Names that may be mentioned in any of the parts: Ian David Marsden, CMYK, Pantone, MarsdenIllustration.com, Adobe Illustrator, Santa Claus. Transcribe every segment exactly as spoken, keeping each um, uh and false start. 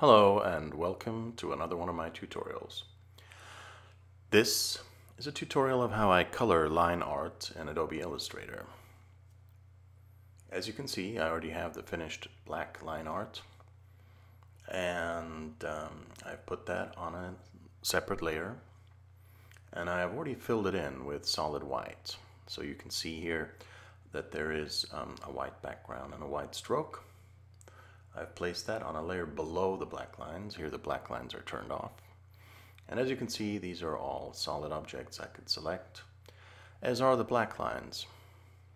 Hello and welcome to another one of my tutorials. This is a tutorial of how I color line art in Adobe Illustrator. As you can see, I already have the finished black line art, and um, I've put that on a separate layer, and I've already filled it in with solid white. So you can see here that there is um, a white background and a white stroke. I've placed that on a layer below the black lines. Here the black lines are turned off. And as you can see, these are all solid objects I could select, as are the black lines.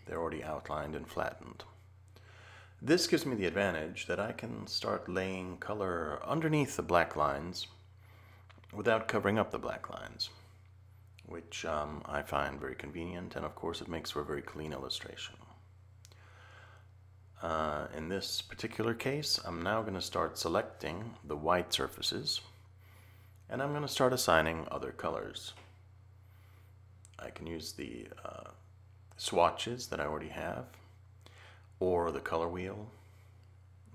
They're already outlined and flattened. This gives me the advantage that I can start laying color underneath the black lines without covering up the black lines, which um, I find very convenient, and of course it makes for a very clean illustration. Uh, in this particular case, I'm now going to start selecting the white surfaces, and I'm going to start assigning other colors. I can use the uh, swatches that I already have, or the color wheel,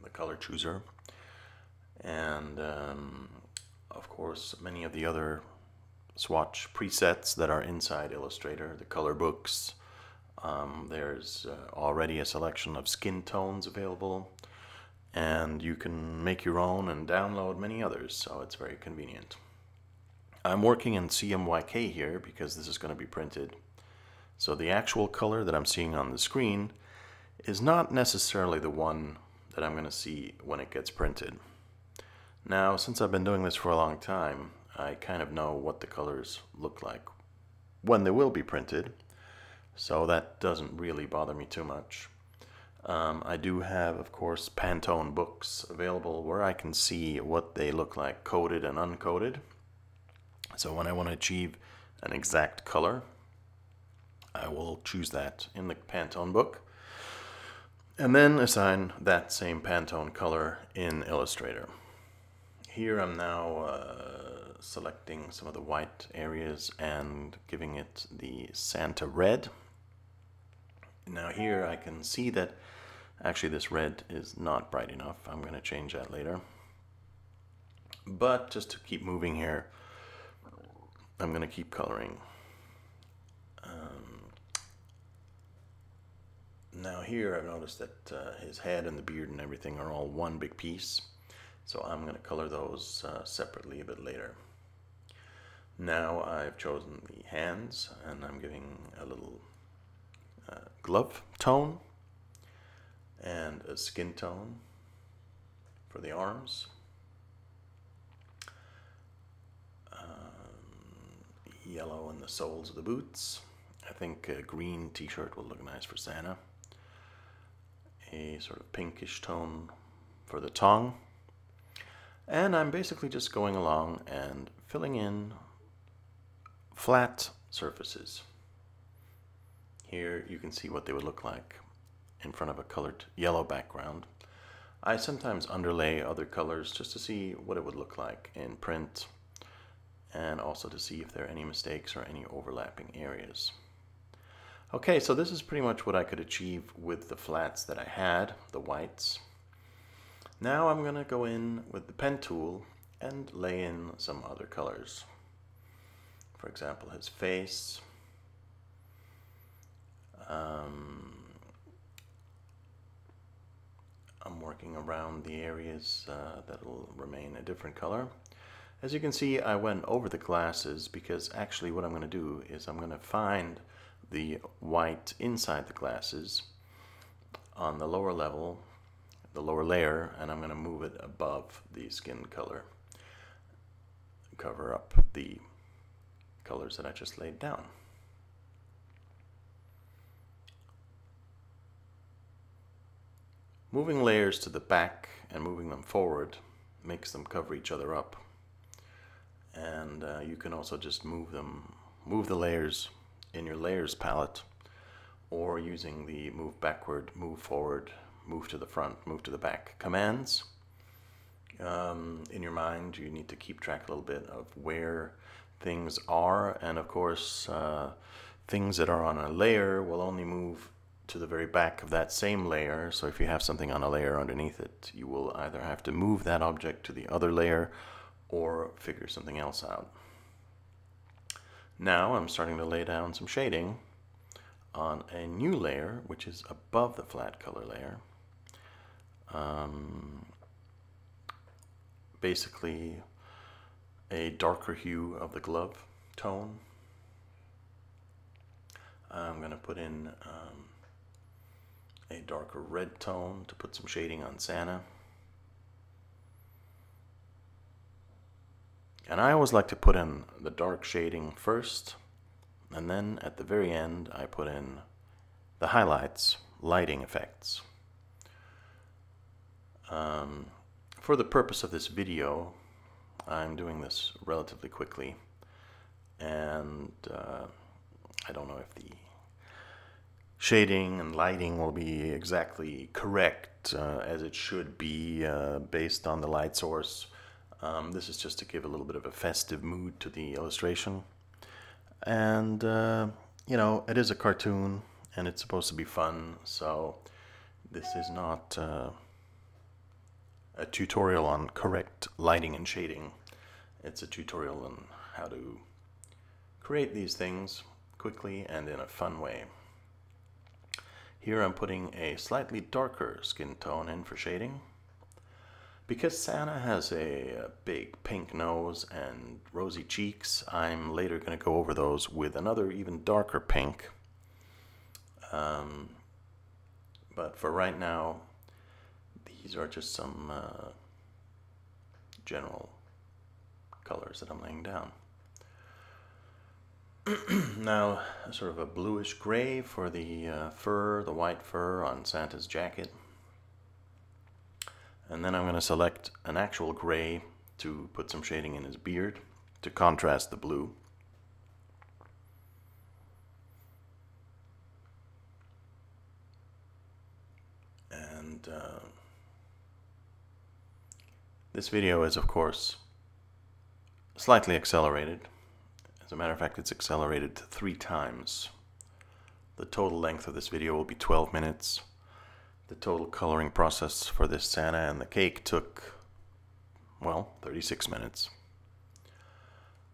the color chooser, and um, of course many of the other swatch presets that are inside Illustrator, the color books. Um, there's uh, already a selection of skin tones available, and you can make your own and download many others, so it's very convenient. I'm working in C M Y K here because this is going to be printed, so the actual color that I'm seeing on the screen is not necessarily the one that I'm going to see when it gets printed. Now, since I've been doing this for a long time, I kind of know what the colors look like when they will be printed, so that doesn't really bother me too much. Um, I do have, of course, Pantone books available where I can see what they look like coated and uncoated. So when I want to achieve an exact color, I will choose that in the Pantone book, and then assign that same Pantone color in Illustrator. Here I'm now uh, selecting some of the white areas and giving it the Santa red. Now here I can see that actually this red is not bright enough. I'm going to change that later. But just to keep moving here, I'm going to keep coloring. Um, now here I've noticed that uh, his head and the beard and everything are all one big piece. So I'm going to color those uh, separately a bit later. Now I've chosen the hands, and I'm giving a little Uh, glove tone and a skin tone for the arms. Um, yellow in the soles of the boots. I think a green t-shirt will look nice for Santa. A sort of pinkish tone for the tongue. And I'm basically just going along and filling in flat surfaces. Here you can see what they would look like in front of a colored yellow background. I sometimes underlay other colors just to see what it would look like in print, and also to see if there are any mistakes or any overlapping areas. Okay, so this is pretty much what I could achieve with the flats that I had, the whites. Now I'm going to go in with the pen tool and lay in some other colors. For example, his face. Um, I'm working around the areas uh, that will remain a different color. As you can see, I went over the glasses because actually what I'm going to do is I'm going to find the white inside the glasses on the lower level, the lower layer, and I'm going to move it above the skin color, cover up the colors that I just laid down. Moving layers to the back and moving them forward makes them cover each other up, and uh, you can also just move them, move the layers in your layers palette, or using the move backward, move forward, move to the front, move to the back commands. Um, in your mind, you need to keep track a little bit of where things are, and of course, uh, things that are on a layer will only move to the very back of that same layer. So if you have something on a layer underneath it, you will either have to move that object to the other layer or figure something else out. Now I'm starting to lay down some shading on a new layer, which is above the flat color layer. Um, basically a darker hue of the glove tone. I'm going to put in um, a darker red tone to put some shading on Santa. And I always like to put in the dark shading first, and then at the very end I put in the highlights, lighting effects. Um, for the purpose of this video, I'm doing this relatively quickly, and uh, I don't know if the shading and lighting will be exactly correct uh, as it should be uh, based on the light source. Um, this is just to give a little bit of a festive mood to the illustration. And, uh, you know, it is a cartoon and it's supposed to be fun. So this is not uh, a tutorial on correct lighting and shading. It's a tutorial on how to create these things quickly and in a fun way. Here I'm putting a slightly darker skin tone in for shading. Because Santa has a, a big pink nose and rosy cheeks, I'm later going to go over those with another even darker pink. Um, but for right now, these are just some uh, general colors that I'm laying down. Now, sort of a bluish gray for the uh, fur, the white fur on Santa's jacket. And then I'm going to select an actual gray to put some shading in his beard to contrast the blue. And uh, this video is, of course, slightly accelerated. As a matter of fact, it's accelerated three times. The total length of this video will be twelve minutes. The total coloring process for this Santa and the cake took, well, thirty-six minutes.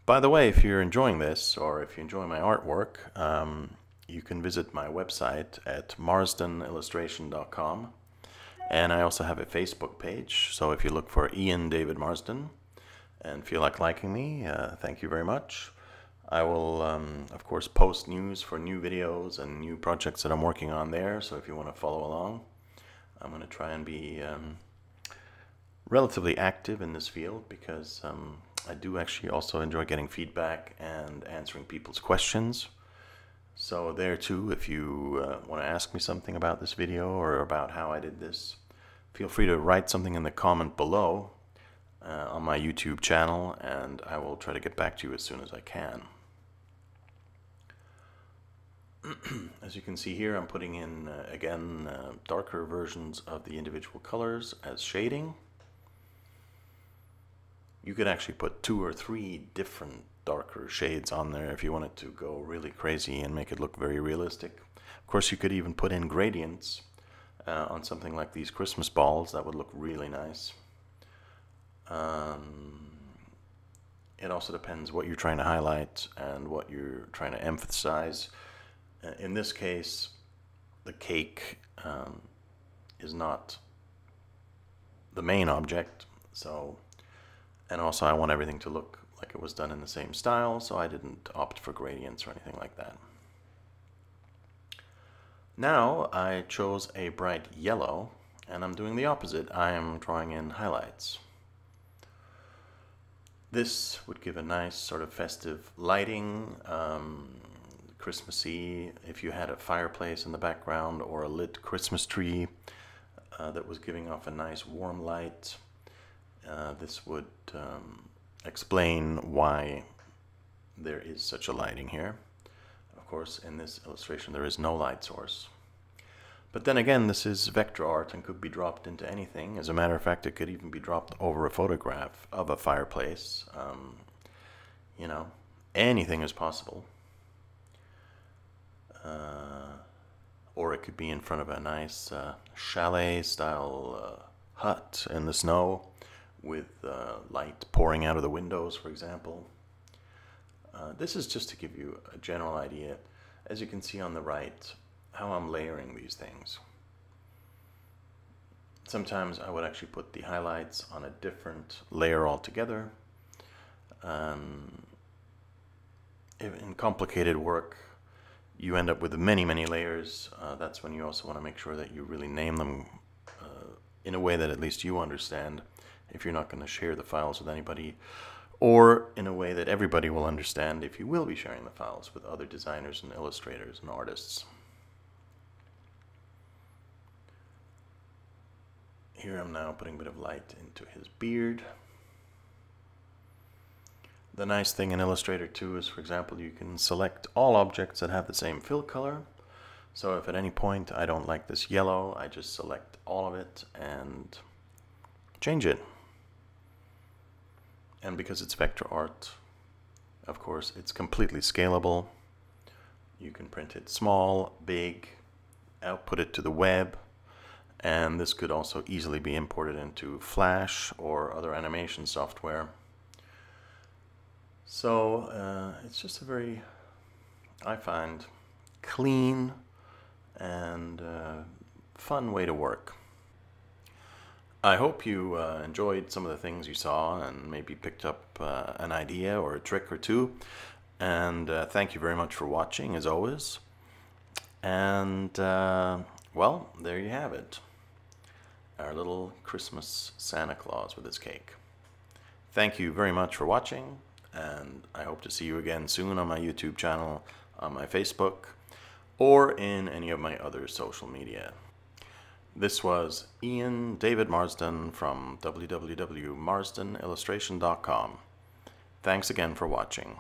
By the way, if you're enjoying this, or if you enjoy my artwork, um, you can visit my website at Marsden Illustration dot com. And I also have a Facebook page, so if you look for Ian David Marsden and feel like liking me, uh, thank you very much. I will, um, of course, post news for new videos and new projects that I'm working on there, so if you want to follow along. I'm going to try and be um, relatively active in this field because um, I do actually also enjoy getting feedback and answering people's questions. So there too, if you uh, want to ask me something about this video or about how I did this, feel free to write something in the comment below uh, on my YouTube channel, and I will try to get back to you as soon as I can. As you can see here, I'm putting in, uh, again, uh, darker versions of the individual colors as shading. You could actually put two or three different darker shades on there if you wanted to go really crazy and make it look very realistic. Of course, you could even put in gradients uh, on something like these Christmas balls. That would look really nice. Um, it also depends what you're trying to highlight and what you're trying to emphasize. In this case, the cake um, is not the main object, so, and also I want everything to look like it was done in the same style, so I didn't opt for gradients or anything like that. Now I chose a bright yellow, and I'm doing the opposite. I am drawing in highlights. This would give a nice sort of festive lighting, um, Christmassy, if you had a fireplace in the background or a lit Christmas tree uh, that was giving off a nice warm light. Uh, this would um, explain why there is such a lighting here. Of course, in this illustration there is no light source. But then again, this is vector art and could be dropped into anything. As a matter of fact, it could even be dropped over a photograph of a fireplace. Um, you know, anything is possible. Uh, or it could be in front of a nice uh, chalet-style uh, hut in the snow with uh, light pouring out of the windows, for example. Uh, this is just to give you a general idea, as you can see on the right, how I'm layering these things. Sometimes I would actually put the highlights on a different layer altogether. Um, in complicated work, you end up with many, many layers. Uh, that's when you also want to make sure that you really name them uh, in a way that at least you understand, if you're not going to share the files with anybody, or in a way that everybody will understand if you will be sharing the files with other designers and illustrators and artists. Here I'm now putting a bit of light into his beard. The nice thing in Illustrator too is, for example, you can select all objects that have the same fill color. So if at any point I don't like this yellow, I just select all of it and change it. And because it's vector art, of course, it's completely scalable. You can print it small, big, output it to the web. And this could also easily be imported into Flash or other animation software. So uh, it's just a very, I find, clean and uh, fun way to work. I hope you uh, enjoyed some of the things you saw and maybe picked up uh, an idea or a trick or two. And uh, thank you very much for watching, as always. And, uh, well, there you have it. Our little Christmas Santa Claus with his cake. Thank you very much for watching, and I hope to see you again soon on my YouTube channel, on my Facebook, or in any of my other social media. This was Ian David Marsden from w w w dot marsden illustration dot com. Thanks again for watching.